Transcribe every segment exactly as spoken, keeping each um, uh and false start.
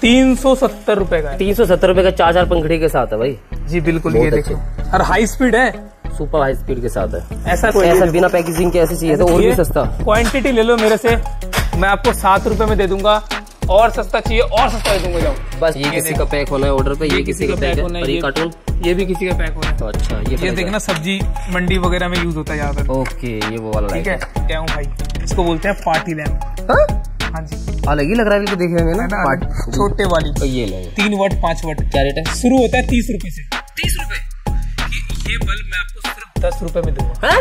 तीन सौ सत्तर रूपए का, तीन सौ सत्तर रूपए का चार चार पंखड़ी के साथ है भाई जी, बिल्कुल ये देखो। और हाई स्पीड है, सुपर हाई स्पीड के साथ है। ऐसा कोई ऐसा बिना पैकेजिंग के ऐसी चाहिए तो और भी सस्ता। क्वांटिटी ले लो मेरे से, मैं आपको सात रूपए में दे दूंगा। और सस्ता चाहिए और सस्ता दे दूंगा, जाओ बस। ये किसी का पैक होना है ऑर्डर पे, ये किसी का पैक होना है, ये कार्टून ये भी किसी का पैक होना है। अच्छा ये देखना सब्जी मंडी वगैरह में यूज होता है ज्यादातर। ओके ये वो वाला ठीक है। क्या हूँ भाई, इसको बोलते हैं पार्टी लैंप। हाँ जी अलग ही लग रहा है, इसको देखेंगे ना छोटे वाली। ये तीन वाट पाँच वाट क्या रेट है? शुरू होता है तीस रूपए से। तीस रूपए ये बल्ब मैं आपको सिर्फ दस रूपए में दूंगा।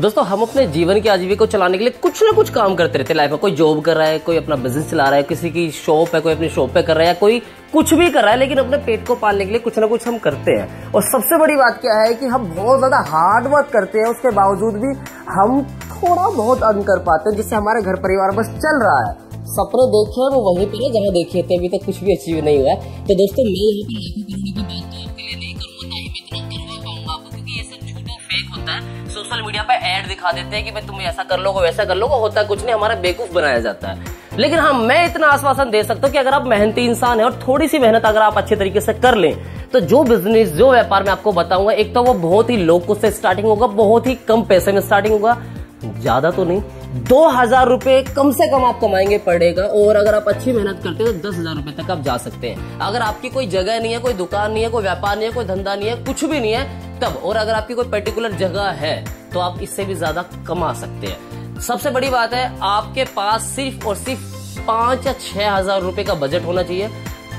दोस्तों हम अपने जीवन की आजीविका को चलाने के लिए कुछ ना कुछ काम करते रहते हैं लाइफ में। कोई जॉब कर रहा है, कोई अपना बिजनेस चला रहा है, किसी की शॉप है, कोई अपनी शॉप पे कर रहा है, कोई कुछ भी कर रहा है, लेकिन अपने पेट को पालने के लिए कुछ ना कुछ हम करते हैं। और सबसे बड़ी बात क्या है कि हम बहुत ज्यादा हार्ड वर्क करते हैं, उसके बावजूद भी हम थोड़ा बहुत अर्न कर पाते हैं, जिससे हमारे घर परिवार बस चल रहा है। सपने देखे वो वहीं पर है जहाँ देखे थे, अभी तक कुछ भी अचीव नहीं हुआ है। तो दोस्तों मैं यहाँ पर लाइफ करने की बात तो आपके लिए नहीं करूँगा, ना ही मैं इतना करवा पाऊंगा आपको, क्योंकि ये सब झूठा फेक होता है। सोशल मीडिया पे ऐड दिखा देते हैं कि भाई तुम ऐसा कर लोगे वैसा कर लोगे, होता कुछ नहीं, हमारा बेवकूफ बनाया जाता है। लेकिन हाँ मैं इतना आश्वासन दे सकता हूँ कि अगर आप मेहनती इंसान है और थोड़ी सी मेहनत अगर आप अच्छे तरीके से कर लें तो जो बिजनेस जो व्यापार मैं आपको बताऊंगा, एक तो वो बहुत ही लो कॉस्ट से स्टार्टिंग होगा, बहुत ही कम पैसे में स्टार्टिंग होगा, ज्यादा तो नहीं दो हजार रुपए कम से कम आप कमाएंगे पड़ेगा। और अगर आप अच्छी मेहनत करते हैं तो दस हजार रुपए तक आप जा सकते हैं। अगर आपकी कोई जगह नहीं है, कोई दुकान नहीं है, कोई व्यापार नहीं है, कोई धंधा नहीं है, कुछ भी नहीं है तब, और अगर आपकी कोई पर्टिकुलर जगह है तो आप इससे भी ज्यादा कमा सकते हैं। सबसे बड़ी बात है आपके पास सिर्फ और सिर्फ पांच या छह हजार रुपए का बजट होना चाहिए।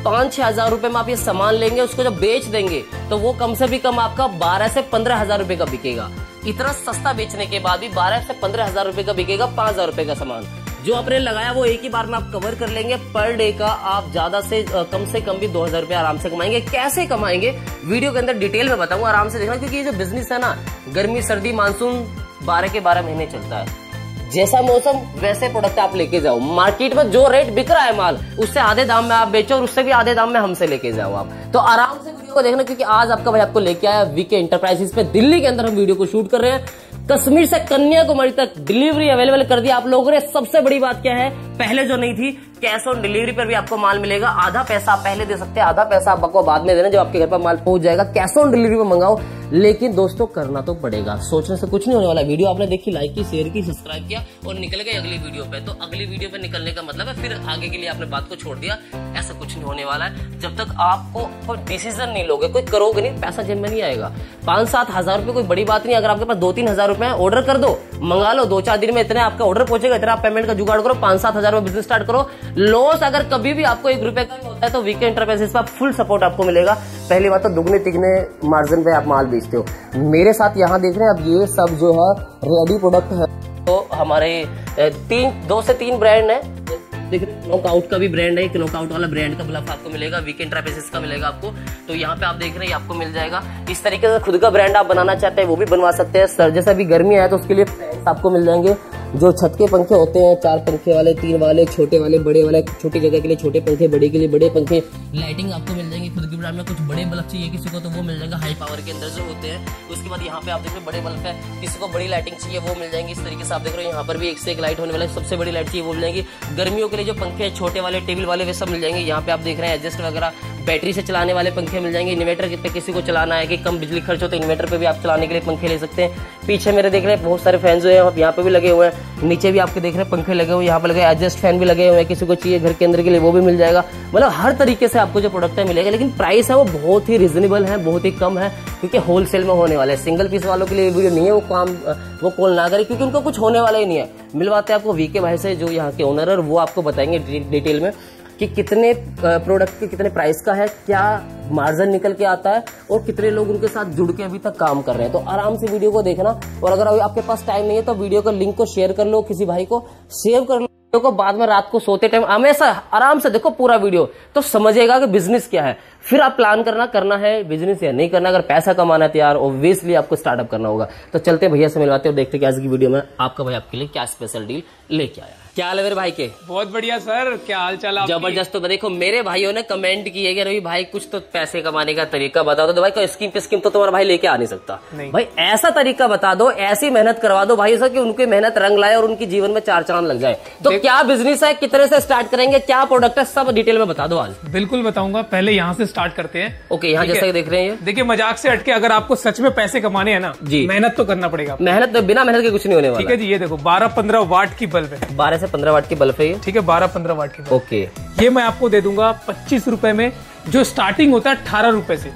पांच छह हजार रुपए में आप ये सामान लेंगे, उसको जब बेच देंगे तो वो कम से भी कम आपका बारह से पंद्रह हजार रुपए का बिकेगा। इतना सस्ता बेचने के बाद भी बारह से पंद्रह हजार रुपए का बिकेगा पांच हजार रुपए का सामान। जो आपने लगाया वो एक ही बार में आप कवर कर लेंगे। पर डे का आप ज्यादा से कम से कम भी दो हजार रुपये आराम से कमाएंगे। कैसे कमाएंगे वीडियो के अंदर डिटेल में बताऊंगा, आराम से देखना, क्योंकि ये जो बिजनेस है ना, गर्मी सर्दी मानसून बारह के बारह महीने चलता है। जैसा मौसम वैसे प्रोडक्ट आप लेके जाओ। मार्केट में जो रेट बिक रहा है माल, उससे आधे दाम में आप बेचो और उससे भी आधे दाम में हमसे लेके जाओ आप। तो आराम से वीडियो को देखना, क्योंकि आज आपका भाई आपको लेके आया वीके एंटरप्राइजेस पे। दिल्ली के अंदर हम वीडियो को शूट कर रहे हैं, कश्मीर से कन्याकुमारी तक डिलीवरी अवेलेबल कर दी आप लोगों ने। सबसे बड़ी बात क्या है, पहले जो नहीं थी, कैश ऑन डिलीवरी पर भी आपको माल मिलेगा। आधा पैसा आप पहले दे सकते हैं, आधा पैसा आपको बाद में देना, जब आपके घर पर माल पहुंच जाएगा। कैश ऑन डिलीवरी पर मंगाओ, लेकिन दोस्तों करना तो पड़ेगा, सोचने से कुछ नहीं होने वाला। वीडियो आपने देखी, लाइक की, शेयर की, सब्सक्राइब किया और निकल गए अगली वीडियो पे। तो अगली वीडियो पे निकलने का मतलब है फिर आगे के लिए आपने बात को छोड़ दिया, ऐसा कुछ नहीं होने वाला है। जब तक आपको कोई डिसीजन नहीं लोगे, कोई करोगे नहीं, पैसा जेब में नहीं आएगा। पांच सात हजार रुपये कोई बड़ी बात नहीं। अगर आपके पास दो तीन हजार रुपए ऑर्डर कर दो, मंगा लो, दो चार दिन में इतने आपका ऑर्डर पहुंचेगा, इतना आप पेमेंट का जुगाड़ करो, पांच सात हजार में बिजनेस स्टार्ट करो। लॉस अगर कभी भी आपको एक रुपए का होता है तो वीके एंटरप्राइजेस पर फुल सपोर्ट आपको मिलेगा। पहली बात तो दुगने तिगने मार्जिन पे आप माल बेचते हो। मेरे साथ यहाँ देख रहे हैं अब ये सब जो है रेडी प्रोडक्ट है। तो हमारे तीन दो से तीन ब्रांड है, नॉकआउट का भी ब्रांड है, एक नॉकआउट वाला ब्रांड का बल्ब आपको मिलेगा, वीके एंटरप्राइजेस का मिलेगा आपको। तो यहाँ पे आप देख रहे हैं आपको मिल जाएगा। इस तरीके से खुद का ब्रांड आप बनाना चाहते हैं वो भी बनवा सकते हैं। सर जैसे अभी गर्मी आया तो उसके लिए फैंस आपको मिल जाएंगे, जो छत के पंखे होते हैं, चार पंखे वाले, तीन वाले, छोटे वाले, बड़े वाले, छोटी जगह के लिए छोटे पंखे, बड़े के लिए बड़े पंखे। लाइटिंग आपको मिल जाएंगी खुद की ब्रांड में। कुछ बड़े बल्ब चाहिए किसी को तो वो मिल जाएगा, हाई पावर के अंदर जो होते हैं। उसके बाद यहाँ पे आप देख रहे बड़े बल्ब है, किसी को बड़ी लाइटिंग चाहिए वो मिल जाएंगी। इस तरीके से आप देख रहे हो यहाँ पर भी एक से एक लाइट होने वाला है, सबसे बड़ी लाइट चाहिए वो मिल जाएगी। गर्मियों के लिए जो पंखे छोटे वाले, टेबल वाले, वे सब मिल जाएंगे। यहाँ पे आप देख रहे हैं एडजस्ट वगैरह, बैटरी से चलाने वाले पंखे मिल जाएंगे। इन्वर्टर पे किसी को चलाना है कि कम बिजली खर्च हो तो इन्वर्टर पे भी आप चलाने के लिए पंखे ले सकते हैं। पीछे मेरे देख रहे हैं बहुत सारे फैन जो है आप यहाँ पे भी लगे हुए हैं, नीचे भी आपके देख रहे हैं पंखे लगे हुए, यहाँ पे लगे एडजस्ट फैन भी लगे हुए हैं। किसी को चाहिए घर के अंदर के लिए वो भी मिल जाएगा। मतलब हर तरीके से आपको जो प्रोडक्ट है मिलेगा, लेकिन प्राइस है वो बहुत ही रिजनेबल है, बहुत ही कम है, क्योंकि होलसेल में होने वाला है। सिंगल पीस वालों के लिए वीडियो नहीं है, वो काम वो कॉल ना करें क्योंकि उनको कुछ होने वाला ही नहीं है। मिलवाते हैं आपको वीके भाई से जो यहाँ के ओनर है, वो आपको बताएंगे डिटेल में कि कितने प्रोडक्ट के कितने प्राइस का है, क्या मार्जिन निकल के आता है और कितने लोग उनके साथ जुड़ के अभी तक काम कर रहे हैं। तो आराम से वीडियो को देखना, और अगर अभी आपके पास टाइम नहीं है तो वीडियो का लिंक को शेयर कर लो, किसी भाई को सेव कर लो, को बाद में रात को सोते टाइम हमेशा आराम से देखो पूरा वीडियो, तो समझेगा कि बिजनेस क्या है। फिर आप प्लान करना करना है बिजनेस या नहीं करना। अगर पैसा कमाना है तो यार ऑब्वियसली आपको स्टार्टअप करना होगा। तो चलते भैया से मिलवाते और देखते कि आज की वीडियो में आपका भाई आपके लिए क्या स्पेशल डील लेके आया है। क्या हाल है मेरे भाई के? बहुत बढ़िया सर, क्या हाल चाल आपकी? जबरदस्त। तो देखो मेरे भाइयों ने कमेंट किए कि रवि भाई कुछ तो पैसे कमाने का तरीका बता दो, तो भाई कोई स्कीम पे स्कीम तो तुम्हारा भाई लेके आ नहीं सकता, नहीं। भाई ऐसा तरीका बता दो, ऐसी मेहनत करवा दो भाई ऐसा कि उनकी मेहनत रंग लाए और उनकी जीवन में चार चांद लग जाए। तो क्या बिजनेस है, कितने से स्टार्ट करेंगे, क्या प्रोडक्ट है, सब डिटेल में बता दो आज। बिल्कुल बताऊंगा, पहले यहाँ से स्टार्ट करते हैं। ओके, यहाँ जैसा देख रहे हैं, देखिये मजाक से हटके अगर आपको सच में पैसे कमाने है ना जी, मेहनत तो करना पड़ेगा। मेहनत, बिना मेहनत के कुछ नहीं होने वाला। ठीक है जी, ये देखो बारह पंद्रह वाट की बल्ब है, बारह से पंद्रह वाट की बल्ब है ये। ठीक है, बारह पंद्रह वाट की। ओके, ये मैं आपको दे दूंगा पच्चीस रूपए में, जो स्टार्टिंग होता है अठारह रूपए से।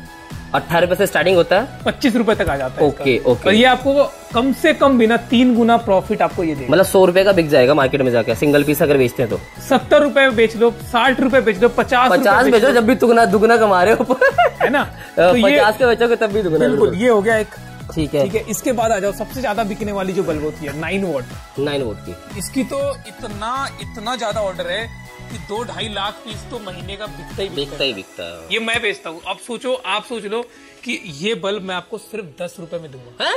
अठारह रूपए से स्टार्टिंग होता है, पच्चीस रूपए तक आ जाता है। ओके ओके, और ये आपको कम से कम बिना तीन गुना प्रॉफिट आपको ये देगा, मतलब सौ रूपये का बिक जाएगा मार्केट में जाकर। सिंगल पीस अगर बेचते हैं तो सत्तर रूपये में बेच लो, साठ रूपये बेच लो, पचास पचास बेचो, जब भी दुगना दुगना कमा रहे हो है ना, पचास के बेचोगे तब भी दुगना। बिल्कुल, ये हो गया एक। ठीक है ठीक है, इसके बाद आ जाओ सबसे ज्यादा बिकने वाली जो बल्ब होती है नाइन वोट, नाइन वोट की। इसकी तो इतना इतना ज्यादा ऑर्डर है कि दो ढाई लाख पीस तो महीने का बिकता ही बिकता ही बिकता है। ये मैं बेचता हूँ। अब सोचो, आप सोच लो कि ये बल्ब मैं आपको सिर्फ दस रूपये में दूंगा,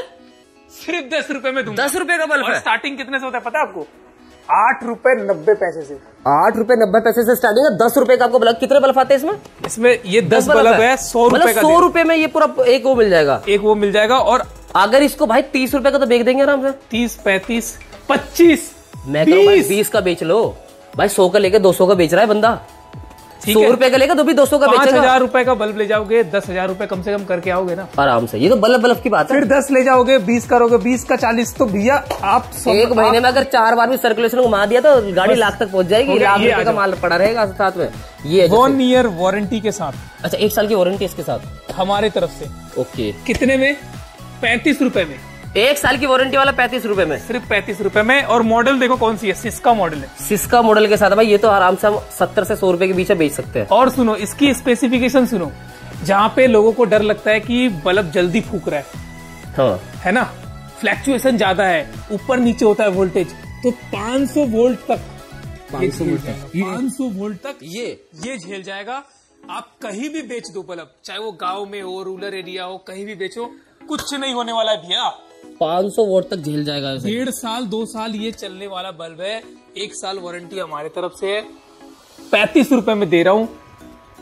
सिर्फ दस रूपये में दूंगा। दस रूपये का बल्ब। स्टार्टिंग कितने से होता है पता है आपको? आठ रूपये नब्बे पैसे से। आठ रूपये नब्बे पैसे से स्टार्टिंग है। दस रूपये का आपको बल्ब, कितने बल्ब आते हैं इसमें? इसमें ये दस, दस बल्ब है। सौ रूपये का, सौ रूपये में ये पूरा एक वो मिल जाएगा, एक वो मिल जाएगा। और अगर इसको भाई तीस रूपये का तो बेच देंगे आराम से, तीस पैंतीस पच्चीस, मैं बीस का बेच लो भाई। सौ का लेके दो सौ का बेच रहा है बंदा, सौ रूपये का लेगा तो भी दो सौ का बेचेगा। पाँच हजार रूपये का बल्ब ले जाओगे, दस हजार रूपये कम से कम करके आओगे ना आराम से। ये तो बल्ब बल्ब की बात है। फिर दस ले जाओगे, बीस करोगे, बीस का चालीस, तो भैया आप एक महीने में अगर चार बार भी सर्कुलेशन घुमा दिया तो गाड़ी लाख तक पहुंच जाएगी। लाख रुपए का माल पड़ा रहेगा साथ में, ये वन ईयर वारंटी के साथ। अच्छा, एक साल की वारंटी इसके साथ हमारे तरफ से। ओके, कितने में? पैंतीस रूपये में। एक साल की वारंटी वाला पैंतीस रूपये में, सिर्फ पैंतीस रूपये में। और मॉडल देखो कौन सी है, सिस्का मॉडल है। सिस्का मॉडल के साथ भाई ये तो आराम से हम सत्तर से सौ रूपये के बीच में बेच सकते हैं। और सुनो इसकी स्पेसिफिकेशन सुनो, जहाँ पे लोगों को डर लगता है कि बल्ब जल्दी फूक रहा है, हाँ है ना, फ्लैक्चुएशन ज्यादा है, ऊपर नीचे होता है वोल्टेज, तो पाँच सौ वोल्ट तक पाँच सौ वोल्ट तक पाँच सौ वोल्ट तक ये ये झेल जाएगा। आप कहीं भी बेच दो बल्ब, चाहे वो गाँव में हो, रूरल एरिया हो, कहीं भी बेचो, कुछ नहीं होने वाला है भैया। पाँच सौ वोल्ट तक झेल जाएगा। डेढ़ साल दो साल ये चलने वाला बल्ब है, एक साल वारंटी हमारे तरफ से है। पैंतीस रुपए में दे रहा हूँ,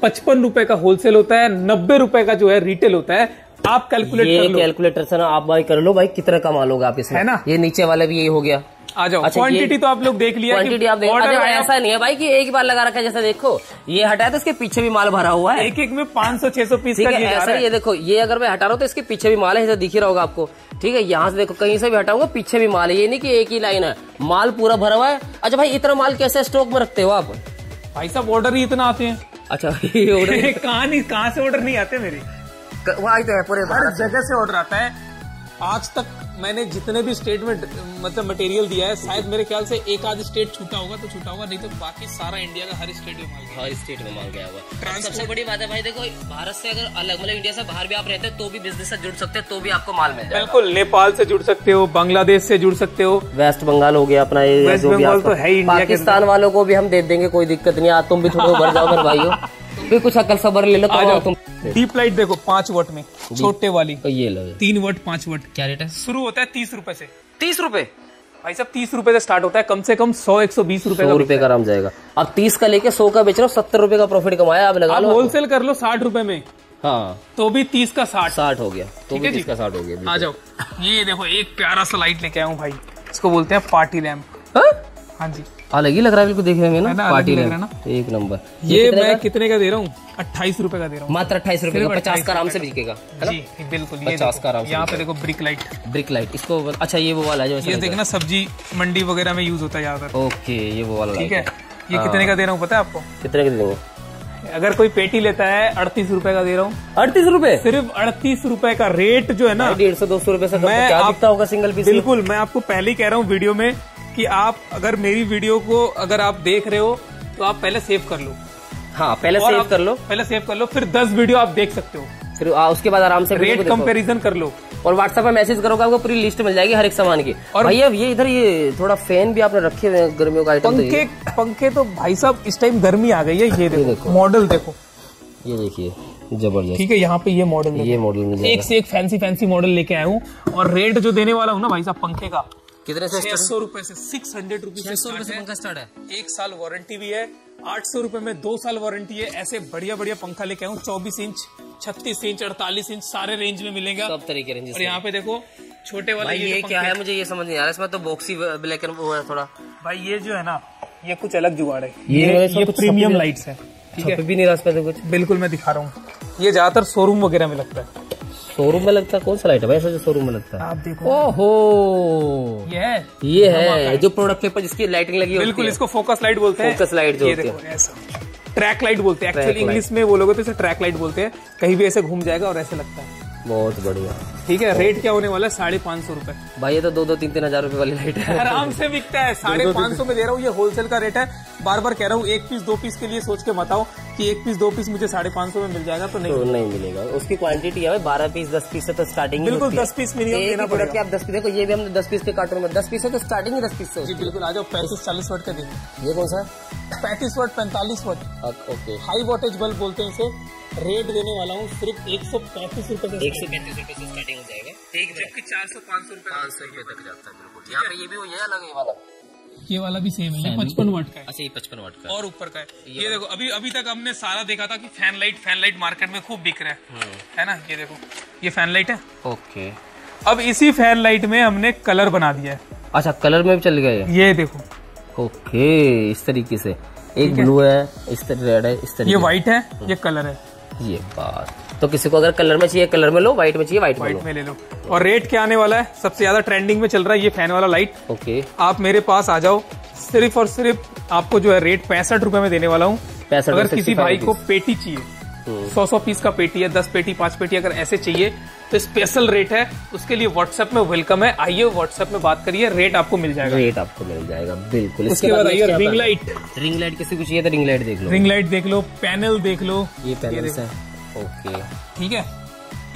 पचपन रुपए का होलसेल होता है, नब्बे रुपए का जो है रिटेल होता है। आप कैलकुलेट कर लो, कैलकुलेटर से ना आप भाई कर लो भाई कितना कमा लोगे आप इसमें, है ना। ये नीचे वाला भी यही हो गया। आ जाओ, क्वांटिटी तो आप लोग देख लिया, क्वांटिटी आप देख। ऐसा नहीं है भाई कि एक बार लगा रखा है, जैसा देखो ये हटाया तो इसके पीछे भी माल भरा हुआ है, एक एक में पाँच सौ छह सौ पीस का। ऐसा ये देखो, ये अगर मैं हटा रहा हूँ तो इसके पीछे भी माल है, ऐसा दिख ही रहा होगा आपको। ठीक है, यहाँ से देखो कहीं से भी हटाऊंगा पीछे भी माल है, ये नहीं कि एक ही लाइन है, माल पूरा भरा हुआ है। अच्छा भाई, इतना माल कैसे स्टॉक में रखते हो आप? भाई साहब ऑर्डर ही इतना आते हैं। अच्छा, ऑर्डर कहाँ नहीं, कहाँ से ऑर्डर नहीं आते मेरे? वहाँ तो है, पूरे हर जगह से ऑर्डर आता है। आज तक मैंने जितने भी स्टेट में मतलब मटेरियल दिया है, शायद मेरे ख्याल से एक आध स्टेट छूटा होगा तो छूटा होगा, नहीं तो बाकी सारा इंडिया का हर स्टेट में माल, हर स्टेट में माल गया हुआ। सबसे बड़ी बात है भाई, देखो भारत से अगर अलग, मतलब इंडिया से बाहर भी आप रहते हो तो भी बिजनेस से जुड़ सकते हो, तो भी आपको माल मिल जाएगा। बिल्कुल, नेपाल से जुड़ सकते हो, बांग्लादेश से जुड़ सकते हो, वेस्ट बंगाल हो गया अपना, वेस्ट बंगाल तो है। पाकिस्तान वालों को भी हम दे देंगे, कोई दिक्कत नहीं। आज तुम भी थोड़ा उभर जाओ भाई, हो फिर कुछ अकल सबर ले लो। तुम डीप लाइट देखो, पांच वाट में छोटे वाली, ये लो तीन वाट पांच वाट। क्या रेट है? शुरू होता है तीस रूपए से। तीस रूपए भाई साहब, तीस रूपए से स्टार्ट होता है, कम से कम सौ एक सौ बीस रूपए रूपये का आराम जाएगा। अब तीस का लेके सौ का बेच रहा हूँ, सत्तर रूपये का प्रॉफिट कमाया। अब लगा लो, होलसेल कर लो साठ रूपये में, हाँ तो भी तीस का साठ साठ हो गया, तो भी तीस का साठ हो गया। आ जाओ, ये देखो एक प्यारा सा लाइट लेके आया हूँ भाई, इसको बोलते हैं पार्टी लैम्प। हाँ जी, अलग ही लग रहा है बिल्कुल, देखेंगे ना, ना पार्टी लग रहा है ना, एक नंबर। ये, ये मैं कितने का दे रहा हूँ? अट्ठाईस रूपए का दे रहा हूँ, मात्र अट्ठाईस रूपए का। पचास का आराम से बिकेगा जी, बिल्कुल पचास का आराम। यहाँ पे देखो ब्रिक लाइट, ब्रिक लाइट इसको। अच्छा, ये वो वाला है जो ये देखना सब्जी मंडी वगैरह में यूज होता है ज्यादातर। ओके, ये वो वाला ठीक है। ये कितने का दे रहा हूँ पता है आपको? कितने का दे रहा हूँ? अगर कोई पेटी लेता है अड़तीस रूपए का दे रहा हूँ। अड़तीस रूपए, सिर्फ अड़तीस रूपए का रेट जो है ना, डेढ़ सौ दो सौ रूपये से आपका होगा सिंगल पीस। बिल्कुल, मैं आपको पहले ही कह रहा हूँ वीडियो में कि आप अगर मेरी वीडियो को अगर आप देख रहे हो तो आप पहले सेव कर लो। हाँ, पहले सेव कर लो, पहले सेव कर लो, फिर दस वीडियो आप देख सकते हो, फिर आ, उसके बाद आराम से रेट कंपैरिजन कर लो। और व्हाट्सएप पे मैसेज करोगे आपको पूरी लिस्ट मिल जाएगी हर एक सामान की। और भैया ये इधर ये थोड़ा फैन भी आपने रखे हुए हैं गर्मियों का आइटम। पंखे, पंखे तो भाई साहब इस टाइम गर्मी आ गई है। ये देखो मॉडल, देखो ये देखिए जबरदस्त। ठीक है, यहाँ पे ये मॉडल, ये मॉडल एक से एक फैंसी फैंसी मॉडल लेके आया हूँ। और रेट जो देने वाला हूँ ना भाई साहब पंखे का, कितने से? छह सौ रूपये से, सिक्स हंड्रेड रुपीज से स्टार्ट है। एक साल वारंटी भी है, आठ सौ रूपये में दो साल वारंटी है। ऐसे बढ़िया बढ़िया पंखा लेके आऊँ, चौबीस इंच, छत्तीस इंच, अड़तालीस इंच, सारे रेंज में मिलेगा, सब तरीके रेंज। और यहाँ पे देखो छोटे वाला ये, ये क्या है मुझे ये समझ नहीं आ रहा, इसमें तो बॉक्सी ब्लैक एंड वो है थोड़ा। भाई ये जो है ना ये कुछ अलग जुगाड़ है, ये ये प्रीमियम लाइट्स है, ठीक है? भी नहीं रास्ते से कुछ बिल्कुल मैं दिखा रहा हूँ। ये ज्यादातर शोरूम वगैरह में लगता है। शोरूम में लगता है? कौन सा लाइट है वैसे जो शोरूम में लगता है? आप देखो, ओहो ये है, ये है जो प्रोडक्ट पेपर जिसकी लाइटिंग लगी है, बिल्कुल। इसको फोकस लाइट बोलते हैं, फोकस लाइट जो होती है, ट्रैक लाइट बोलते हैं एक्चुअली इंग्लिश में, वो लोग तो इसे ट्रैक लाइट बोलते हैं। कहीं भी ऐसे घूम जाएगा और ऐसे लगता है। बहुत बढ़िया, ठीक है। रेट क्या होने वाला है? साढ़े पाँच सौ रूपये। भाई ये तो दो दो तीन तीन हजार रूपये वाली लाइट है, आराम से बिकता है। साढ़े पाँच सौ में दे रहा हूँ, ये होलसेल का रेट है। बार बार कह रहा हूँ, एक पीस दो पीस के लिए सोच के बताओ कि एक पीस दो पीस मुझे साढ़े पाँच सौ में मिल जाएगा तो नहीं, तो नहीं मिलेगा। उसकी क्वांटिटी है बारह पीस, दस पीस से तो स्टार्टिंग। बिल्कुल दस पीस मिनिमम पड़ेगा। आप दस पीस देखो, ये भी हमने दस पीस के कार्टून में, दस पीस है तो स्टार्टिंग दस पीस से। बिल्कुल आ जाओ, पैंतीस चालीस वाट का देंगे। ये कौन सा? पैंतीस वाट, पैंतालीस watt, okay. High voltage bulb बोलते हैं इसे। रेट देने वाला हूँ सिर्फ एक सौ पैंतीस रूपये, एक सौ पैंतीस रूपये से स्टार्टिंग हो जाएगा। एक जबकि चार सौ पाँच सौ रूपये, पाँच सौ रूपये तक जाता है। बिल्कुल यहाँ पे ये भी हो जाएगा अलग, ये वाला ये वाला भी सेम है, पचपन वाट का है। अच्छा ये पचपन वाट का और ऊपर का है। ये, ये देखो, अभी अभी तक हमने सारा देखा था कि fan light fan light market में खूब बिक रहा है, है ना? ये देखो ये फैन लाइट है, ओके। अब इसी फैन लाइट में हमने कलर बना दिया है। अच्छा कलर में भी चल गए, ये देखो, ओके। इस तरीके से एक ब्लू है, इस तरह रेड है, इस तरह ये व्हाइट है, ये कलर है। ये बात तो किसी को अगर कलर में चाहिए कलर में लो, व्हाइट में चाहिए व्हाइट में, में ले लो। और रेट क्या आने वाला है? सबसे ज्यादा ट्रेंडिंग में चल रहा है ये फैन वाला लाइट, ओके। आप मेरे पास आ जाओ, सिर्फ और सिर्फ आपको जो है रेट पैंसठ रूपये में देने वाला हूँ। अगर किसी भाई को पेटी चाहिए, सौ सौ पीस का पेटी है, दस पेटी पांच पेटी अगर ऐसे चाहिए तो स्पेशल रेट है। उसके लिए व्हाट्सएप में वेलकम है, आइए व्हाट्सएप में बात करिए, रेट आपको मिल जाएगा, रेट आपको मिल जाएगा, बिल्कुल। इसके बाद आइए रिंग लाइट, रिंग लाइट किसी को चाहिए तो रिंग लाइट देख लो, रिंग लाइट देख लो, पैनल देख लो, ये पैनल्स है, ओके, ठीक है।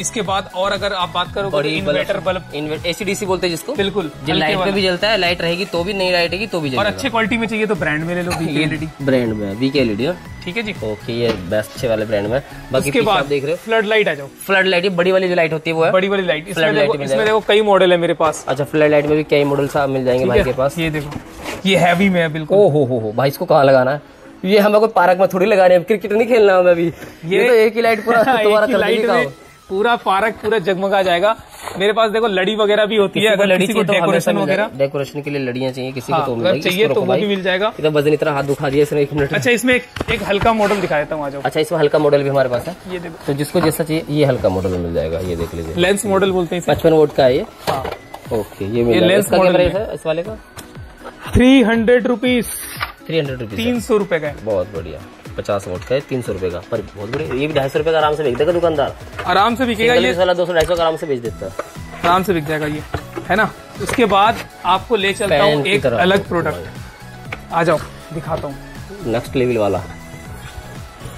इसके बाद और अगर आप बात करोगे इन्वर्टर बल्ब, इन्वर्टर एसीडीसी बोलते हैं जिसको, बिल्कुल। लाइट में भी जलता है, लाइट रहेगी तो भी, नहीं लाइट रहेगी तो भी। और अच्छे क्वालिटी में चाहिए तो ब्रांड में ले लो, वीके एलईडी ब्रांड में, वीके एलईडी, ठीक है जी, ओके। ये बेस्ट अच्छे वाले ब्रांड में। बाकी के बाद देख रहे हो फ्लड लाइट, आ जाओ। फ्लड लाइट ये बड़ी वाली जो लाइट होती है वो है, बड़ी वाली लाइट। इसमें देखो कई मॉडल है मेरे पास। अच्छा फ्लड लाइट में भी कई मॉडल मिल जाएंगे भाई के पास। ये देखो ये हैवी में है, बिल्कुल। ओहो हो भाई, इसको कहाँ लगाना है? ये हमें कोई पार्क में थोड़ी लगाने, क्रिकेट नहीं खेलना हमें अभी। ये तो एक ही लाइट पूरा लाइट पूरा पार्क पूरा जगमगा जाएगा। मेरे पास देखो लड़ी वगैरह भी होती है, अगर लड़ी किसी को डेकोरेशन वगैरह, डेकोरेशन के लिए लड़ियां चाहिए किसी हाँ, को तो मिल चाहिए तो वो भी मिल जाएगा। इधर वजन इतना हाथ दुखा दिया इसने, एक मिनट। अच्छा इसमें एक, एक हल्का मॉडल दिखा देता हूँ, आ जाओ। अच्छा इसमें हल्का मॉडल भी हमारे पास है, ये देखो, तो जिसको जैसा चाहिए ये हल्का मॉडल मिल जाएगा। ये देख लीजिए, लेंस मॉडल बोलते हैं, पचपन वोट का है ये, ओके। ये लेंस मॉडल है, इस वाले का three hundred rupees three hundred rupees तीन सौ रुपए का, बहुत बढ़िया। पचास वोट का है, तीन सौ रुपए का, पर बहुत बढ़िया। ये भी ढाई सौ रुपए का आराम से बेच देगा दुकानदार, आराम से बिकेगा ये, दो सौ ढाई सौ आराम से बेच देता है, आराम से बिक जाएगा ये, है ना। उसके बाद आपको ले चलता हूँ एक अलग प्रोडक्ट, आ जाओ दिखाता हूँ। नेक्स्ट लेवल वाला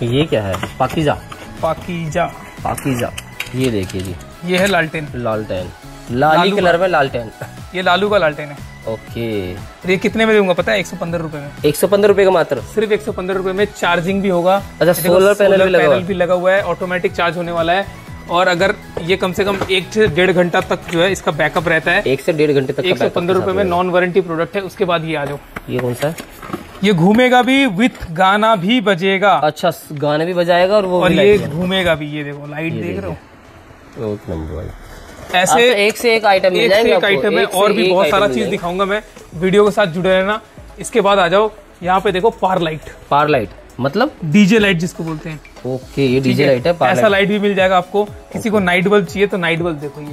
ये क्या है? पाकीजा, पाकीजा, पाकीजा। ये देखिए जी, ये है लालटेन, लालटेन लाली कलर में लालटेन, ये लालू का लालटेन है, ओके okay. ये कितने में दूंगा पता है? एक सौ पंद्रह रूपये में, एक सौ पंद्रह रूपये का मात्र, सिर्फ एक सौ पंद्रह रूपये में। चार्जिंग भी होगा, अच्छा सोलर पैनल भी लगा, पैनल भी लगा हुआ है, ऑटोमेटिक चार्ज होने वाला है। और अगर ये कम से कम एक से डेढ़ घंटा तक जो है इसका बैकअप रहता है, एक से डेढ़ घंटे तक। एक सौ पंद्रह रूपये में नॉन वारंटी प्रोडक्ट है। उसके बाद ये आ जाओ, ये कौन सा है? ये घूमेगा भी, विथ गाना भी बजेगा। अच्छा गाना भी बजाएगा और वो, और ये घूमेगा भी। ये देखो लाइट देख रहे हो, ऐसे एक से एक आइटम मिल जाएगा, एक आइटम है। और भी बहुत सारा चीज दिखाऊंगा मैं, वीडियो के साथ जुड़े रहना। इसके बाद आ जाओ, यहाँ पे देखो पार लाइट, पार लाइट मतलब डीजे लाइट जिसको बोलते हैं, ओके। ये डीजे लाइट है, ऐसा लाइट भी मिल जाएगा आपको। किसी को नाइट बल्ब चाहिए तो नाइट बल्ब देखो, ये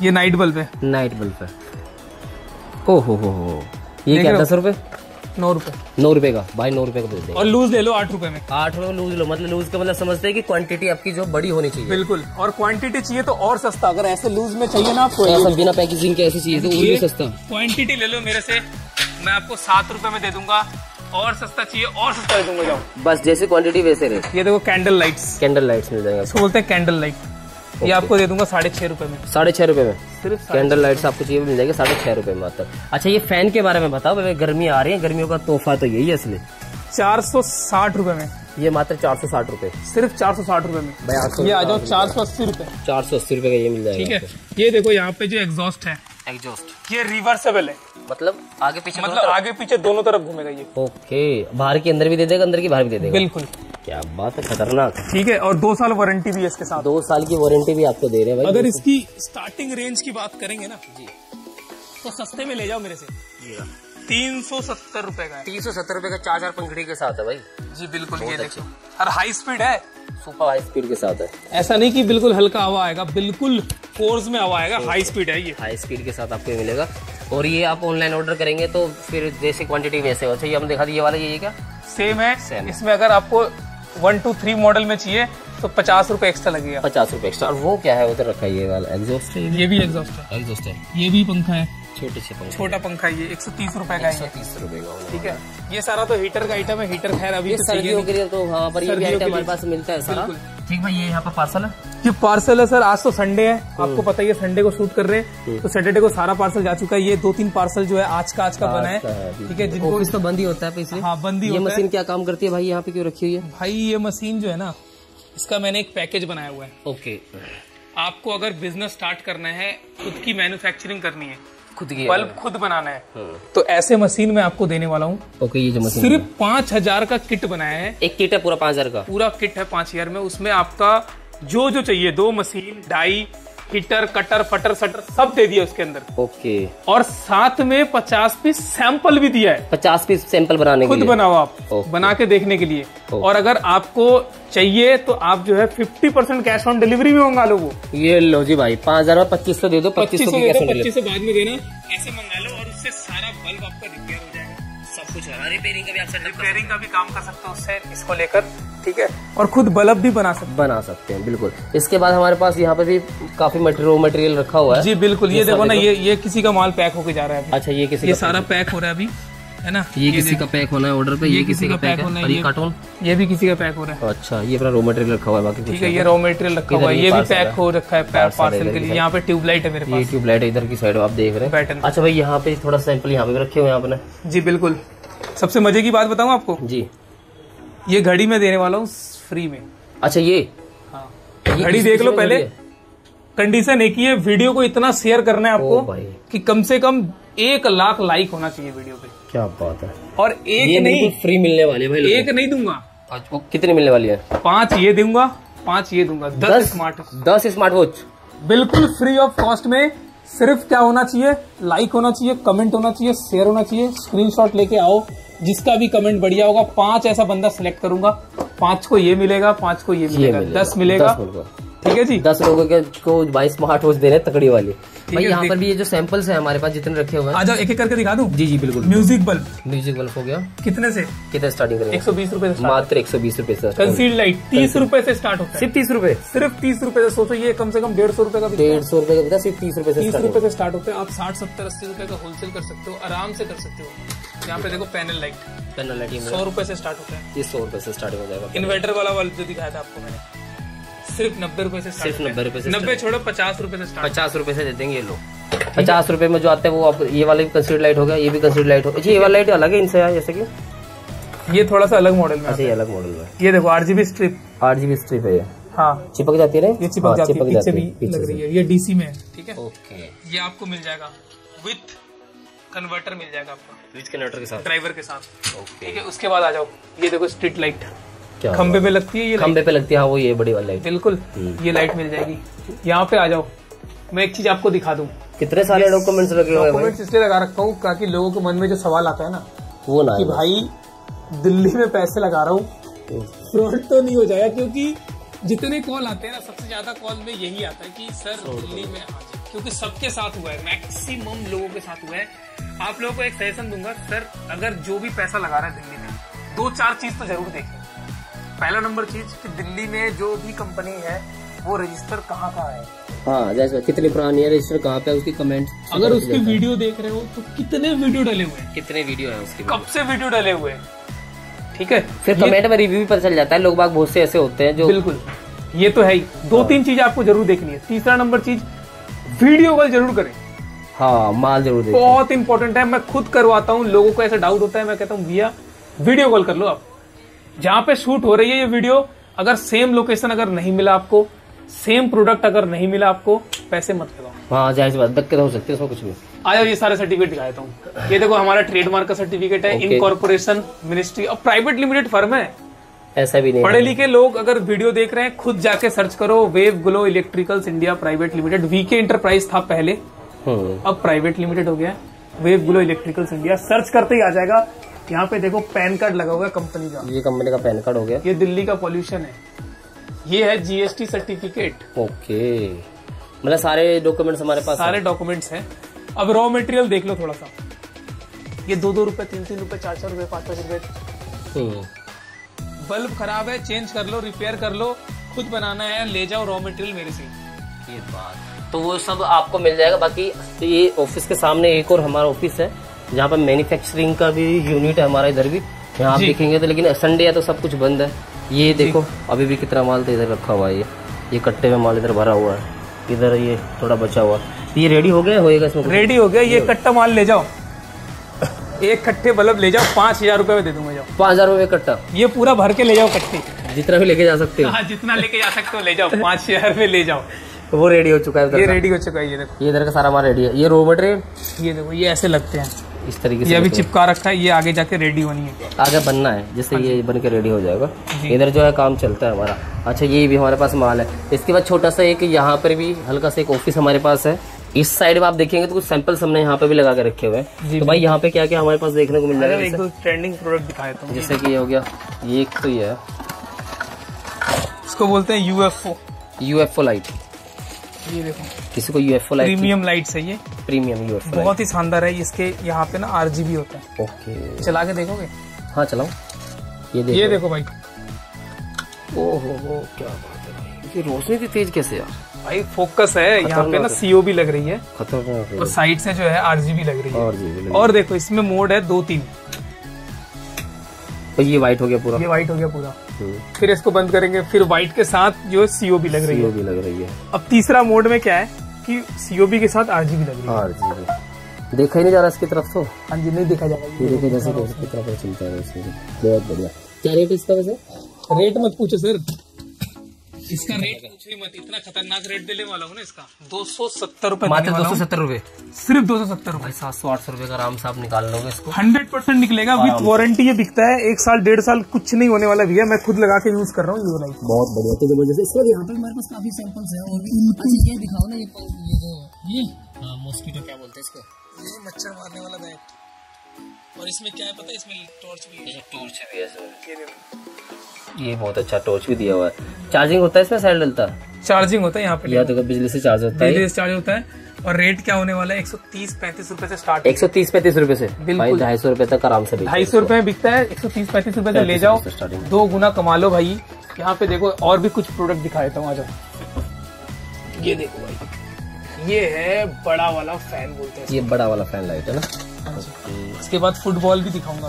ये नाइट बल्ब है, नाइट बल्ब है। ओहो हो, ये क्या दस रुपए? नौ रुपए, नौ रुपए का भाई, नौ रुपए का दे दे। और लूज ले लो आठ रुपए में, आठ रुपए लूज लो। मतलब लूज का मतलब समझते हैं कि क्वांटिटी आपकी जो बड़ी होनी चाहिए, बिल्कुल। और क्वांटिटी चाहिए तो और सस्ता, अगर ऐसे लूज में चाहिए ना आपको बिना पैकेजिंग के ऐसी चीज, तो वो भी सस्ता। क्वांटिटी ले लो मेरे से, मैं आपको सात रुपए में दे दूंगा। और सस्ता चाहिए और सस्ता दे दूंगा, जाओ बस, जैसे क्वांटिटी वैसे रेट। ये देखो कैंडल लाइट्स, कैंडल लाइट्स मिल जाएगा, इसको बोलते हैं कैंडल लाइट। ये आपको दे दूंगा साढ़े छह रुपए में, साढ़े छह रुपए में सिर्फ कैंडल लाइट्स आपको चाहिए मिल जाएगी साढ़े छह रुपए में मात्र। अच्छा ये फैन के बारे में बताओ, गर्मी आ रही है, गर्मियों का तोहफा तो यही है इसलिए। चार सौ साठ रुपए में ये मात्र, चार सौ साठ रुपए, सिर्फ चार सौ साठ रुपए में। ये आ जाओ चार सौ अस्सी रुपए, चार सौ अस्सी रुपए का ये मिल जाएगा, ठीक है। ये देखो यहाँ पे जो एग्जॉस्ट है, एग्जॉस्ट। ये रिवर्सेबल है, मतलब आगे पीछे मतलब आगे पीछे दोनों तरफ घूमेगा ये। ओके, बाहर के अंदर भी दे देगा, अंदर की बाहर भी दे देगा। बिल्कुल, क्या बात है, खतरनाक। ठीक है, और दो साल वारंटी भी है इसके साथ। दो साल की वारंटी भी आपको दे रहे हैं भाई। अगर इसकी स्टार्टिंग रेंज की बात करेंगे ना जी, तो सस्ते में ले जाओ मेरे से। तीन सौ सत्तर रूपए का, तीन सौ सत्तर रूपए का चार हजार पंखड़ी के साथ है भाई। जी बिल्कुल, ये देखो, और हाई स्पीड है, सुपर हाई स्पीड के साथ है। ऐसा नहीं कि बिल्कुल हल्का हवा आएगा, बिल्कुल फोर्स में हवा आएगा, हाई स्पीड है ये। हाई स्पीड के साथ आपको मिलेगा। और ये आप ऑनलाइन ऑर्डर करेंगे तो फिर जैसे क्वांटिटी वैसे हो। चाहिए हम दिखा दिए वाला, ये क्या सेम है? सेम। इसमें अगर आपको वन टू थ्री मॉडल में चाहिए तो पचास रूपए एक्स्ट्रा लगेगा। पचास रूपए एक्स्ट्रा। और वो क्या है उधर रखा है, ये वाला एग्जॉस्ट है। ये भी एग्जॉस्ट है, एग्जॉस्ट है। ये भी पंखा है, छोटे से पंखा, छोटा पंखा। ये एक सौ तीस रूपए का, एक सौ तीस रूपए का। ठीक है, ये सारा तो हीटर का आइटम है। हीटर खैर अभी सर्दियों के लिए तो वहाँ पर ये आइटम हमारे पास मिलता है सारा। ठीक भाई, ये यहाँ पर पार्सल है, ये पार्सल है सर। आज तो संडे है, आपको पता ही है, संडे को शूट कर रहे हैं तो सैटरडे को सारा पार्सल जा चुका है। ये दो तीन पार्सल जो है आज का आज का बना है। ठीक है, जिनको तो बंद ही होता है इसलिए। हाँ, बंद ही होता है। ये मशीन क्या काम करती है भाई, यहाँ पे क्यों रखी हुई है? भाई ये मशीन जो है ना, इसका मैंने एक पैकेज बनाया हुआ है। ओके, आपको अगर बिजनेस स्टार्ट करना है, खुद की मैन्युफैक्चरिंग करनी है, खुद की बल्ब खुद बनाना है, तो ऐसे मशीन में आपको देने वाला हूँ। ओके, ये जो मशीन सिर्फ पाँच हजार का किट बनाया है। एक किट है पूरा पाँच हजार का, पूरा किट है पाँच हजार में। उसमें आपका जो जो चाहिए, दो मशीन, डाई, हिटर, कटर, फटर, सटर, सब दे दिया उसके अंदर। ओके, और साथ में पचास पीस सैंपल भी दिया है। पचास पीस सैंपल बनाने खुद के लिए। बनाओ आप, बना के देखने के लिए। और अगर आपको चाहिए तो आप जो है fifty percent cash on delivery में होंगे लोगों। ये लो जी भाई, पाँच हजार में पच्चीस सौ दे दो, पच्चीस सौ पच्चीस सौ बाद में देना, ऐसे मंगा लो। और उससे सारा बल्ब आपका रिपेयर हो जाएगा, सब कुछ। रिपेयरिंग का भी आप रिपेयरिंग का भी काम कर सकते हो उससे, इसको लेकर। ठीक है, और खुद बल्ब भी बना सकते बना सकते हैं। बिल्कुल। इसके बाद हमारे पास यहाँ पे भी काफी मटेरियल मटेरियल रखा हुआ है। जी बिल्कुल, ये देखो ना, ये ये किसी का माल पैक होके जा रहा है। अच्छा, ये किसी ये का सारा पैक हो रहा है अभी, है ना? ये, ये किसी का पैक होना है ऑर्डर पे, ये किसी का पैक होना है। ये कार्टून, ये भी किसी का पैक हो रहा है। अच्छा, ये अपना रॉ मटेरियल रखा हुआ है बाकी। ठीक है, ये रॉ मटेरियल रखा हुआ है, ये भी पैक हो रखा है पार्सल के लिए। यहाँ पे ट्यूबलाइट है मेरे पास, ये ट्यूबलाइट इधर की साइड आप देख रहे हैं। अच्छा भाई, यहाँ पे थोड़ा सैंपल यहाँ पे रखे हुए हैं आपने। जी बिल्कुल। सबसे मजे की बात बताऊँ आपको जी, ये घड़ी में देने वाला हूँ फ्री में। अच्छा, ये हाँ, घड़ी देख लो पहले। कंडीशन एक ही है, वीडियो को इतना शेयर करना है आपको कि कम से कम एक लाख लाइक होना चाहिए वीडियो पे। क्या बात है। और एक नहीं, फ्री मिलने वाली भाई, एक नहीं दूंगा। वो कितनी मिलने वाली है? पांच ये दूंगा, पांच ये दूंगा, दस स्मार्ट दस स्मार्ट वॉच बिल्कुल फ्री ऑफ कॉस्ट में। सिर्फ क्या होना चाहिए, लाइक होना चाहिए, कमेंट होना चाहिए, शेयर होना चाहिए। स्क्रीनशॉट लेके आओ, जिसका भी कमेंट बढ़िया होगा, पांच ऐसा बंदा सिलेक्ट करूंगा, पांच को ये मिलेगा, पांच को ये मिलेगा, दस मिलेगा। ठीक है जी, दस लोगों के को बाईस स्मार्ट वॉच देने, तकड़ी वाली। भाई यहाँ पर भी ये जो सैंपल्स हैं हमारे पास जितने रखे हुए हैं, आज एक एक करके दिखा दूं। जी जी बिल्कुल। म्यूजिक बल्ब, म्यूजिक बल्ब हो गया। कितने से कितने स्टार्टिंग करेंगे? एक सौ बीस रूपए, मात्र एक सौ बीस रूपए। कंसील्ड लाइट तीस रूपए से स्टार्ट होता है, सिर्फ तीस रूपए, सिर्फ तीस रूपए से। सोचो ये कम से कम डेढ़ सौ रूपये का, डेढ़ सौ रूपये का बिकता, सिर्फ तीस रूपए से, तीस रूपए से स्टार्ट होता है। आप साठ सत्तर अस्सी रूपये का होलसेल कर सकते हो, आराम से कर सकते हो। यहाँ पे देखो पैनल लाइट, पैनल लाइट सौ रूपये से स्टार्ट होता है, ये सौ रूपये से स्टार्ट हो जाएगा। इन्वर्टर वाला बल्ब जो दिखाया था आपको मैंने, सिर्फ नब्बे रूपए से, सिर्फ नब्बे रूपए से, नब्बे छोड़ो पचास रूपए से स्टार्ट, पचास रूपए से दे देंगे ये लोग। पचास रूपए में जो आते हैं वो आप, ये वाले भी कंसीडर लाइट हो गया, ये भी कंसीडर लाइट हो गया। ये वाला लाइट अलग है इनसे, जैसे कि ये थोड़ा सा अलग मॉडल में। अच्छा, ये अलग मॉडल में। ये देखो आरजीबी स्ट्रिप, आरजीबी स्ट्रिप है। हाँ, चिपक जाती है, ये चिपक जाती है, पीछे भी लग रही है। ये डीसी में है, ठीक है। ओके, ये आपको मिल जाएगा विथ कन्वर्टर, मिल जाएगा आपको विथ कन्वर्टर के साथ, ड्राइवर के साथ। ठीक है, उसके बाद आ जाओ, ये देखो स्ट्रीट लाइट, खंबे पे लगती है, ये खंबे पे लगती है। हाँ, वो ये बड़ी वाली लाइट, बिल्कुल ये लाइट मिल जाएगी। यहाँ पे आ जाओ, मैं एक चीज आपको दिखा दूं। कितने सारे डॉक्यूमेंट्स लगे हुए हैं? डॉक्यूमेंट्स इसलिए लगा रखा हूँ ताकि लोगों के मन में जो सवाल आता है ना, वो ना कि भाई दिल्ली में पैसे लगा रहा हूँ, फ्रॉड तो नहीं हो जाएगा? क्योंकि जितने कॉल आते हैं ना, सबसे ज्यादा कॉल में यही आता है कि सर दिल्ली में, क्योंकि सबके साथ हुआ है, मैक्सिमम लोगों के साथ हुआ है। आप लोगों को एक सजेशन दूंगा सर, अगर जो भी पैसा लगा रहा है दिल्ली में, दो चार चीज तो जरूर देखें। पहला नंबर चीज कि दिल्ली में जो भी कंपनी है वो रजिस्टर कहाँ कहाँ है। हाँ, जैसे कितनी पुरानी है, रजिस्टर कहाँ पे है, उसकी कमेंट। अगर उसकी वीडियो देख रहे हो तो कितने वीडियो डले हुए हैं, कितने वीडियो है उसके, कब से वीडियो डले हुए हैं। ठीक है, फिर कमेंट में रिव्यू भी पता चल जाता है। लोग बाग बहुत से ऐसे होते हैं जो, बिल्कुल ये तो है ही। दो तीन चीज आपको जरूर देखनी है। तीसरा नंबर चीज, वीडियो कॉल जरूर करें। हाँ, माल जरूर देखें, बहुत इंपॉर्टेंट है। मैं खुद करवाता हूँ, लोगों को ऐसा डाउट होता है, मैं कहता हूँ भैया वीडियो कॉल कर लो। आप जहाँ पे शूट हो रही है ये वीडियो, अगर सेम लोकेशन अगर नहीं मिला आपको, सेम प्रोडक्ट अगर नहीं मिला आपको, पैसे मत लगाओ। हाँ जाहिर सी बात दिक्कत हो सकती है इसमें कुछ भी। आया ये सारे सर्टिफिकेट दिखा देता हूँ। ये देखो हमारा ट्रेडमार्क का सर्टिफिकेट है, इनकॉर्पोरेशन मिनिस्ट्री, और प्राइवेट लिमिटेड फर्म है, ऐसा भी नहीं। पढ़े लिखे लोग अगर वीडियो देख रहे हैं खुद जाके सर्च करो वेबग्लो electricals India private limited. VK enterprise था पहले, अब प्राइवेट लिमिटेड हो गया वेबग्लो इलेक्ट्रिकल्स इंडिया, सर्च करते ही आ जाएगा। यहाँ पे देखो पैन कार्ड लगा हुआ है कंपनी का, ये कंपनी का पैन कार्ड हो गया। ये दिल्ली का पॉल्यूशन है, ये है जीएसटी सर्टिफिकेट। ओके मतलब सारे डॉक्यूमेंट्स हमारे पास, सारे डॉक्यूमेंट्स हैं। अब रॉ मटेरियल देख लो थोड़ा सा, ये दो दो रुपए, तीन तीन रुपए, चार चार रुपए, पाँच पाँच रुपए। बल्ब खराब है, चेंज कर लो, रिपेयर कर लो, खुद बनाना है, ले जाओ रॉ मटेरियल मेरे से। ये बात तो वो सब आपको मिल जाएगा। बाकी ये ऑफिस के सामने एक और हमारा ऑफिस है जहाँ पर मैन्युफैक्चरिंग का भी यूनिट है हमारा, इधर भी यहाँ आप देखेंगे तो, लेकिन संडे है तो सब कुछ बंद है। ये देखो अभी भी कितना माल तो इधर रखा हुआ है, ये ये कट्टे में माल इधर भरा हुआ है, इधर ये थोड़ा बचा हुआ। ये रेडी हो गया, होएगा इसमें रेडी हो गया। ये कट्टा माल ले जाओ, एक कट्टे बल्ब ले जाओ, पाँच हजार रुपये में दे दूंगा। जाओ पाँच हजार रुपये कट्टा, ये पूरा भर के ले जाओ कट्टे, जितना भी लेके जा सकते हो। हाँ जितना लेके जा सकते हो ले जाओ, पाँच हजार में ले जाओ। वो रेडी हो चुका है, ये रेडी हो चुका है। ये देखो ये इधर का सारा माल रेडी है। ये रोबोट रे, ये देखो ये ऐसे लगते हैं इस तरीके से, ये अभी चिपका रखा है, ये आगे जाके रेडी होनी है, आगे बनना है, जैसे ये बन के रेडी हो जाएगा। इधर जो है काम चलता है हमारा। अच्छा ये भी हमारे पास माल है। इसके बाद छोटा सा एक यहाँ पर भी हल्का सा एक ऑफिस हमारे पास है। इस साइड में आप देखेंगे तो कुछ सैंपल्स हमने यहाँ पे भी लगा के रखे हुए हैं। तो भाई यहाँ पे क्या क्या हमारे पास देखने को मिल जाएगा, एक दो ट्रेंडिंग प्रोडक्ट दिखाया था, जैसे कि ये हो गया, ये एक तो ये है, इसको बोलते हैं यूएफओ, यूएफओ लाइट। ये देखो किसी को यूएफओ लाइट, प्रीमियम लाइट्स है, ये प्रीमियम यूएफओ, बहुत ही शानदार है। इसके यहाँ पे ना आरजीबी होता है। ओके चला के देखोगे? हाँ चलाओ। ये देखो, ये देखो भाई, ओहो हो क्या बात है भाई, ये रोशनी इतनी तेज कैसे यार। भाई फोकस है यहाँ पे ना, सीओबी लग रही है, खतरनाक, और साइड से जो है आरजीबी लग रही है। और देखो इसमें मोड है दो तीन, तो ये व्हाइट हो गया पूरा, ये व्हाइट हो गया पूरा। फिर इसको बंद करेंगे, फिर व्हाइट के साथ जो सीओबी लग रही है, सीओबी लग रही है। अब तीसरा मोड में क्या है कि सीओबी के साथ आरजीबी लग रही है, आरजीबी देखा ही नहीं जा रहा इसकी तरफ तो। हाँ जी नहीं देखा जा रहा। क्या रेट इसका वैसे? रेट मत पूछो सर, इसका रेट पूछिए मत, इतना खतरनाक रेट देने वाला हूँ ना इसका। दो सौ सत्तर रूपए, मात्र दो सौ सत्तर रूपए, सिर्फ दो सौ सत्तर रूपए। सात सौ आठ सौ रूपये का आराम से आप निकाल लोगे इसको, हंड्रेड परसेंट निकलेगा विद वारंटी। ये बिकता है एक साल डेढ़ साल, कुछ नहीं होने वाला भैया, मैं खुद लगा के यूज कर रहा हूँ। ये लाइट बहुत बढ़िया। तो यहाँ पे हमारे पास काफी सैंपल्स है, ये दिखाओ ना, ये मॉस्किटो क्या बोलते हैं इसको, ये मच्छर मारने वाला बैट। और इसमें क्या है पता है, इसमें टॉर्च भी है, टॉर्च भी है, ये बहुत अच्छा टॉर्च भी दिया हुआ है। चार्जिंग होता है इसमें, साइड डलता है, चार्जिंग होता है यहाँ पे, या तो बिजली से चार्ज होता है, बिजली से चार्ज होता है। और रेट क्या होने वाला है, एक सौ तीस पैंतीस रूपए से स्टार्ट, एक सौ तीस पैंतीस रूपए से बिल्कुल, ढाई सौ रूपये तक आराम से, ढाई सौ रूपये में बिकता है, एक सौ तीस पैंतीस रूपये से ले जाओ, दो गुना कमा लो भाई। यहाँ पे देखो और भी कुछ प्रोडक्ट दिखा देता हूँ, आ जाओ। ये देखो भाई, ये है बड़ा वाला फैन बोलते हैं, ये बड़ा वाला फैन लाइट है ना। इसके बाद फुटबॉल भी दिखाऊंगा,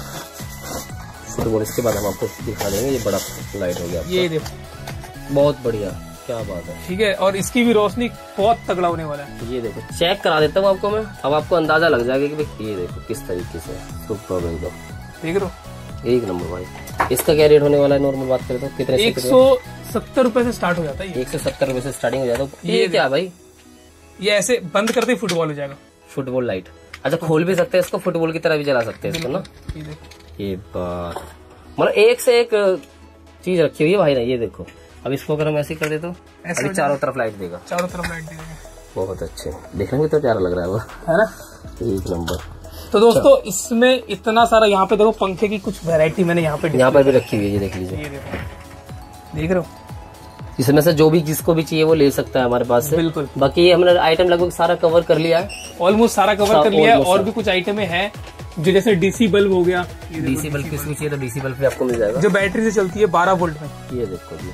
फुटबॉल इसके बाद हम आपको दिखा देंगे। ये बड़ा लाइट हो गया, ये देखो बहुत बढ़िया, क्या बात है, ठीक है। और इसकी भी रोशनी बहुत तगड़ा होने वाला है। ये देखो चेक करा देता हूँ आपको मैं, अब आपको अंदाजा लग जाएगा कि भाई ये देखो किस तरीके से, सुपर एकदम, देख रहे हो, एक नंबर भाई। इसका क्या रेट होने वाला है, नॉर्मल बात करें तो कितने? एक सौ सत्तर रूपये से स्टार्ट हो जाता है, एक सौ सत्तर रूपये से स्टार्टिंग हो जाता है। ये क्या भाई, ये ऐसे बंद करते ही फुटबॉल हो जाएगा, फुटबॉल लाइट। अच्छा खोल भी सकते हैं इसको, फुटबॉल की तरह भी जला सकते हैं इसको ना। ये बात मतलब एक से एक चीज रखी हुई है भाई ना। ये देखो अब इसको अगर हम ऐसे कर दे तो ऐसे चारों तरफ लाइट देगा, चारों तरफ लाइट देगा। बहुत अच्छे, देखने में तो प्यारा लग रहा है वो, है ना, एक नंबर। तो दोस्तों इसमें इतना सारा, यहाँ पे देखो पंखे की कुछ वैरायटी मैंने यहाँ पे यहाँ पर भी रखी हुई है, ये देख लीजिए, देख रहे हो। इसमें से जो भी जिसको भी चाहिए वो ले सकता है हमारे पास से। बिल्कुल। बाकी ये हमने आइटम लगभग सारा कवर कर लिया है, ऑलमोस्ट सारा कवर कर लिया है। और भी कुछ आइटमें हैं जो जैसे डीसी बल्ब हो गया, डीसी बल्ब किसी को चाहिए तो डीसी बल्ब भी आपको मिल जाएगा, जो बैटरी से चलती है बारह वोल्ट में। ये देखो जी,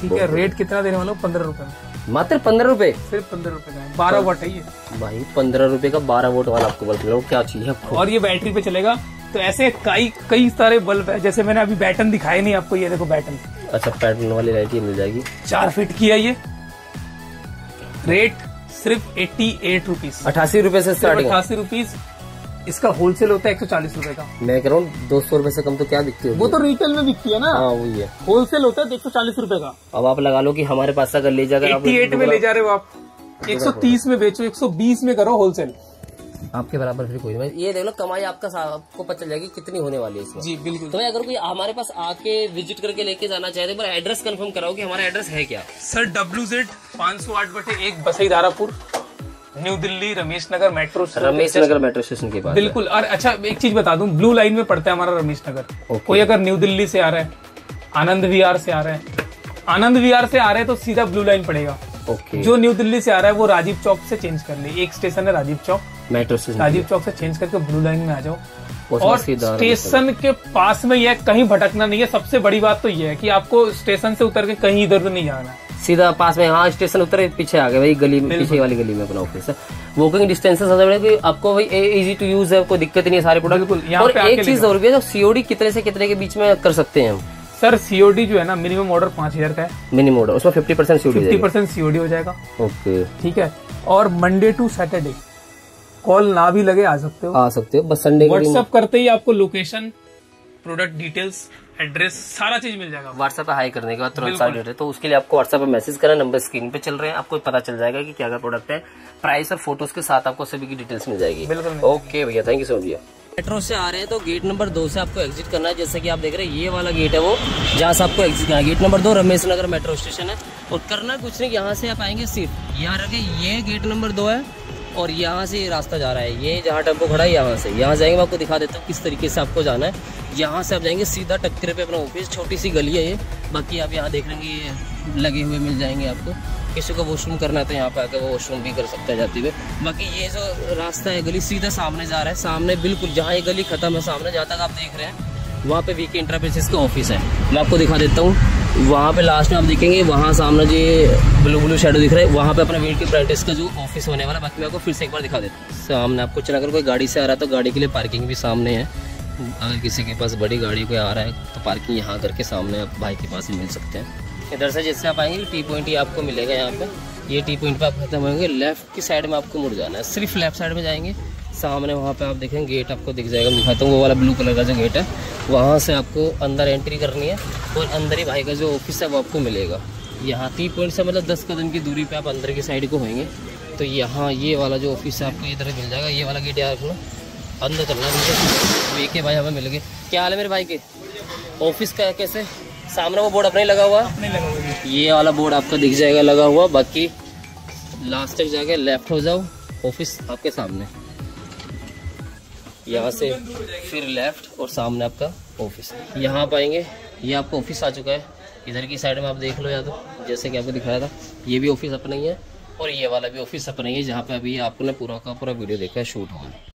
ठीक है। रेट कितना देने वाला हूँ? पंद्रह रूपये में, मात्र पंद्रह रूपये, सिर्फ पंद्रह रूपये का, बारह वोल्ट है ये भाई, पंद्रह रूपये का बारह वोल्ट वाला आपको बल्ब मिलेगा। क्या चाहिए आपको? और ये बैटरी पे चलेगा। तो ऐसे कई कई सारे बल्ब है, जैसे मैंने अभी बैटन दिखाया नहीं आपको, ये देखो बैटन। अच्छा पैटर्न वाली लाइट ये मिल जाएगी, चार फीट की है ये। रेट सिर्फ अट्ठासी रुपीस, अठासी रूपये से स्टार्टिंग, अठासी रुपीस। इसका होलसेल होता है एक सौ चालीस रूपये का। मैं कह रहा हूँ दो सौ रूपये से कम तो क्या बिकती है, वो तो रिटेल में बिकती है ना। हाँ वही है, होलसेल होता है एक सौ चालीस रूपये का। अब आप लगा लो कि हमारे पास अगर ले जाकर अट्ठासी में ले जा रहे हो आप, एक सौ तीस में बेचो, एक सौ बीस में करो होलसेल, आपके बराबर फिर कोई नहीं। ये देख लो कमाई आपका आपको पता चलेगी कितनी होने वाली है इसमें। जी बिल्कुल। तो भाई अगर कोई हमारे पास आके विजिट करके लेके जाना चाहते हैं, एड्रेस कंफर्म कराओ कि हमारा एड्रेस है क्या। सर डब्ल्यू जेड पाँच सौ आठ बटे एक Basai Darapur, new Delhi, Ramesh Nagar metro Ramesh Nagar metro station के पास। बिल्कुल। और अच्छा एक चीज बता दूं, ब्लू लाइन में पड़ता है हमारा रमेश नगर। कोई अगर न्यू दिल्ली से आ रहा है, आनंद विहार से आ रहा है, आनंद विहार से आ रहे हैं तो सीधा ब्लू लाइन पड़ेगा। ओके। जो न्यू दिल्ली से आ रहा है वो राजीव चौक से चेंज कर ले, एक स्टेशन है राजीव चौक मेट्रो स्टेशन, राजीव चौक से चेंज करके ब्लू लाइन में आ जाओ। और स्टेशन के पास में यह कहीं भटकना नहीं है, सबसे बड़ी बात तो यह है कि आपको स्टेशन से उतर के कहीं इधर उधर नहीं जाना, सीधा पास में। हाँ स्टेशन उतरे पीछे आ गए भाई, गली पीछे वाली गली में अपना ऑफिस है। वॉकिंग डिस्टेंस है आपको भाई, इजी टू यूज है, कोई दिक्कत नहीं है, सारे प्रोडक्ट। और एक चीज और भी है, सीओडी कितने से कितने के बीच में कर सकते हैं हम? सर सीओडी जो है ना, मिनिमम ऑर्डर पांच हजार का है, मिनिमम ऑर्डर उसमें fifty percent fifty percent COD हो जाएगा। ओके ठीक है। और मंडे टू सैटरडे कॉल ना भी लगे आ सकते हो, आ सकते हो बस संडे व्हाट्सएप करते ही आपको लोकेशन, प्रोडक्ट डिटेल्स, एड्रेस, सारा चीज मिल जाएगा। व्हाट्सएप पे हाई करने के बाद तुरंत सारे डिटेल, तो उसके लिए आपको व्हाट्सएप पे मैसेज करना, नंबर स्क्रीन पे चल रहे हैं, आपको पता चल जाएगा कि क्या क्या प्रोडक्ट है, प्राइस और फोटोज के साथ आपको सभी की डिटेल्स मिल जाएगी। बिल्कुल। ओके भैया, थैंक यू सो मच भैया। मेट्रो से आ रहे हैं तो गेट नंबर दो से आपको एग्जिट करना है, जैसे कि आप देख रहे हैं ये वाला गेट है वो, जहाँ से आपको एग्जिट करना है। गेट नंबर दो रमेश नगर मेट्रो स्टेशन है, और करना कुछ नहीं, यहाँ से आप आएंगे सिर्फ यहाँ रखे, ये गेट नंबर दो है और यहाँ से ये रास्ता जा रहा है, ये जहाँ टेम्पो खड़ा है यहाँ से, यहाँ जाएंगे। मैं आपको दिखा देता हूँ किस तरीके से आपको जाना है। यहाँ से आप जाएंगे सीधा टक्कर पे अपना ऑफिस, छोटी सी गली है ये, बाकी आप यहाँ देख लेंगे ये लगे हुए मिल जाएंगे आपको। किसी को वॉशरूम करना है तो यहाँ पे आकर वो वॉशरूम भी कर सकता है जाते हुए। बाकी ये जो रास्ता है गली सीधा सामने जा रहा है, सामने बिल्कुल जहाँ ये गली खत्म है सामने जहाँ तक आप देख रहे हैं वहाँ पे वीके एंटरप्राइजेस का ऑफिस है। मैं आपको दिखा देता हूँ, वहाँ पे लास्ट में आप देखेंगे वहाँ सामने जो ब्लू ब्लू शेडो दिख रहा है वहाँ पे अपना वीके एंटरप्राइजेस का जो ऑफिस होने वाला है। बाकी मैं आपको फिर से एक बार दिखा देता हूँ सामने आपको चला, अगर कोई गाड़ी से आ रहा है तो गाड़ी के लिए पार्किंग भी सामने है, अगर किसी के पास बड़ी गाड़ी कोई आ रहा है तो पार्किंग यहाँ करके सामने आप भाई के पास ही मिल सकते हैं। इधर से जैसे आप आएंगे टी पॉइंट ही आपको मिलेगा, यहाँ पे ये टी पॉइंट पे आप खत्म होंगे, लेफ्ट की साइड में आपको मुड़ जाना है, सिर्फ लेफ्ट साइड में जाएंगे सामने, वहाँ पे आप देखेंगे गेट आपको दिख जाएगा, दिखाता हूँ वो वाला ब्लू कलर का जो गेट है, वहाँ से आपको अंदर एंट्री करनी है और अंदर ही भाई का जो ऑफिस है वो आपको मिलेगा। यहाँ टी पॉइंट से मतलब दस कदम की दूरी पर आप अंदर की साइड को होंगे तो यहाँ ये वाला जो ऑफिस है आपको इधर मिल जाएगा, ये वाला गेट है आपको अंदर करना है। वीके भाई हमें मिल गए। क्या हाल है मेरे भाई के ऑफिस का? कैसे सामने वो बोर्ड अपने लगा हुआ अपने लगा हुआ ये वाला बोर्ड आपका दिख जाएगा लगा हुआ, बाकी लास्ट तक जाके लेफ्ट हो जाओ, ऑफिस आपके सामने, यहाँ से फिर लेफ्ट और सामने आपका ऑफिस। यहाँ पाएंगे ये आपका ऑफिस आ चुका है, इधर की साइड में आप देख लो या तो जैसे कि आपको दिखाया था ये भी ऑफिस अपना ही है और ये वाला भी ऑफिस अपना ही है, जहाँ पे अभी आपने पूरा का पूरा वीडियो देखा है शूट हुआ है।